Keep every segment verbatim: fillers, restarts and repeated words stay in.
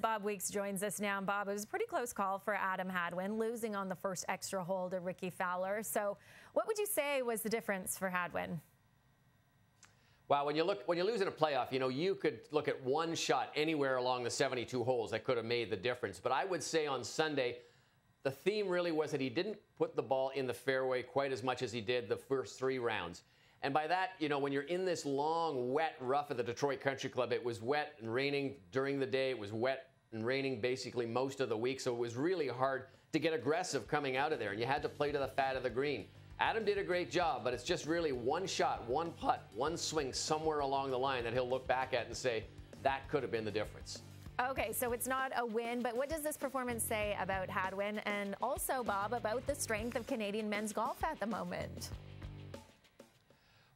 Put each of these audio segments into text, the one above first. Bob Weeks joins us now. And Bob, it was a pretty close call for Adam Hadwin, losing on the first extra hole to Rickie Fowler. So what would you say was the difference for Hadwin? Wow, when you look, when you lose in a playoff, you know, you could look at one shot anywhere along the seventy-two holes that could have made the difference. But I would say on Sunday, the theme really was that he didn't put the ball in the fairway quite as much as he did the first three rounds. And by that, you know, when you're in this long, wet rough at the Detroit Country Club, it was wet and raining during the day. It was wet and raining basically most of the week. So it was really hard to get aggressive coming out of there. And you had to play to the fat of the green. Adam did a great job, but it's just really one shot, one putt, one swing somewhere along the line that he'll look back at and say, that could have been the difference. Okay, so it's not a win, but what does this performance say about Hadwin and also, Bob, about the strength of Canadian men's golf at the moment?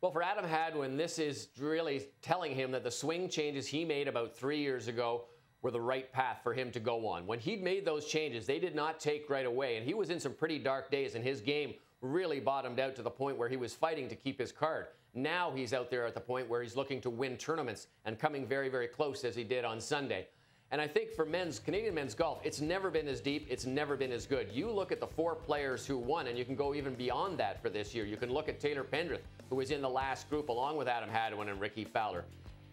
Well, for Adam Hadwin, this is really telling him that the swing changes he made about three years ago were the right path for him to go on. When he'd made those changes, they did not take right away, and he was in some pretty dark days, and his game really bottomed out to the point where he was fighting to keep his card. Now he's out there at the point where he's looking to win tournaments and coming very, very close as he did on Sunday. And I think for men's, Canadian men's golf, it's never been as deep, it's never been as good. You look at the four players who won, and you can go even beyond that for this year. You can look at Taylor Pendrith, who was in the last group along with Adam Hadwin and Rickie Fowler.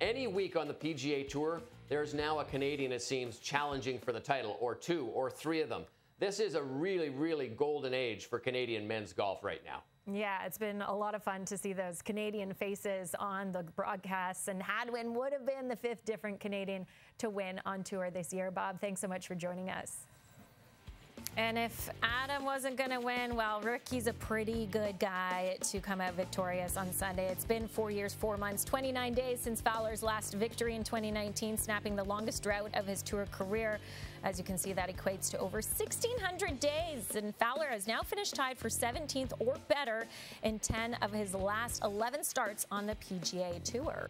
Any week on the P G A Tour, there's now a Canadian, it seems, challenging for the title, or two, or three of them. This is a really, really golden age for Canadian men's golf right now. Yeah, it's been a lot of fun to see those Canadian faces on the broadcasts, and Hadwin would have been the fifth different Canadian to win on tour this year. Bob, thanks so much for joining us. And if Adam wasn't going to win, well, Rickie's a pretty good guy to come out victorious on Sunday. It's been four years, four months, twenty-nine days since Fowler's last victory in twenty nineteen, snapping the longest drought of his tour career. As you can see, that equates to over sixteen hundred days. And Fowler has now finished tied for seventeenth or better in ten of his last eleven starts on the P G A Tour.